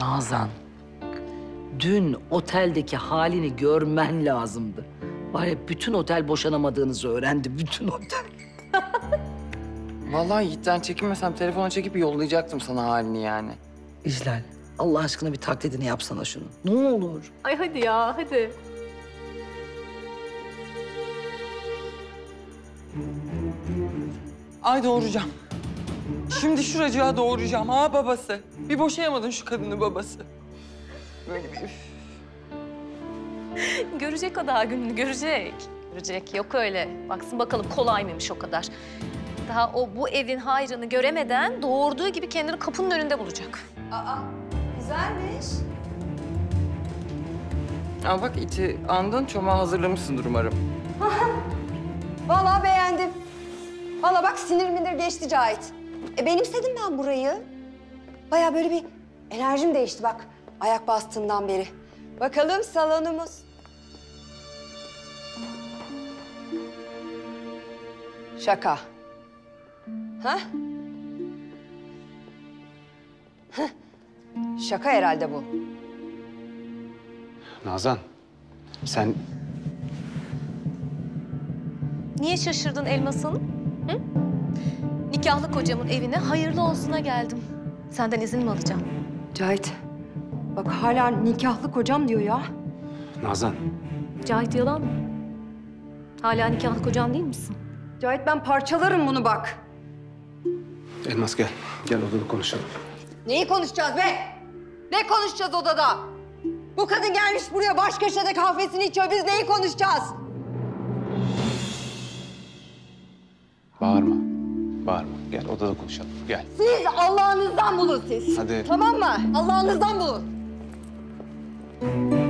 Nazan, dün oteldeki halini görmen lazımdı. Var ya, bütün otel boşanamadığınızı öğrendi, bütün otel. Vallahi Yiğit'ten çekinmesem telefona çekip yollayacaktım sana halini yani. İclal, Allah aşkına bir taklidini yapsana şunu. Ne olur. Ay hadi ya, hadi. Ay doğuracağım. Şimdi şuracığa doğuracağım ha babası. Bir boşayamadın şu kadını babası. Böyle bir... Görecek o daha gününü, görecek. Görecek, yok öyle. Baksın bakalım kolay mıymış o kadar. Daha o bu evin hayrını göremeden doğurduğu gibi kendini kapının önünde bulacak. Aa, güzelmiş. Aa bak içi andın, çomağı hazırlamışsındır umarım. Vallahi beğendim. Vallahi bak sinirimidir geçti Cahit. Benimsedim ben burayı. Bayağı böyle bir enerjim değişti bak ayak bastığımdan beri. Bakalım salonumuz. Şaka. Ha? Şaka herhalde bu. Nazan, sen... Niye şaşırdın Elmas Hanım? Hı? Nikahlı kocamın evine hayırlı olsuna geldim. Senden izin mi alacağım? Cahit, bak hala nikahlı kocam diyor ya. Nazan. Cahit yalan mı? Hala nikahlı kocam değil misin? Cahit ben parçalarım bunu bak. Elmas gel. Gel odada konuşalım. Neyi konuşacağız be? Ne konuşacağız odada? Bu kadın gelmiş buraya baş köşede kahvesini içiyor. Biz neyi konuşacağız? Bağırma. Bağırma. Gel odada konuşalım. Gel. Siz Allah'ınızdan bulun siz. Hadi. Tamam mı? Allah'ınızdan bulun.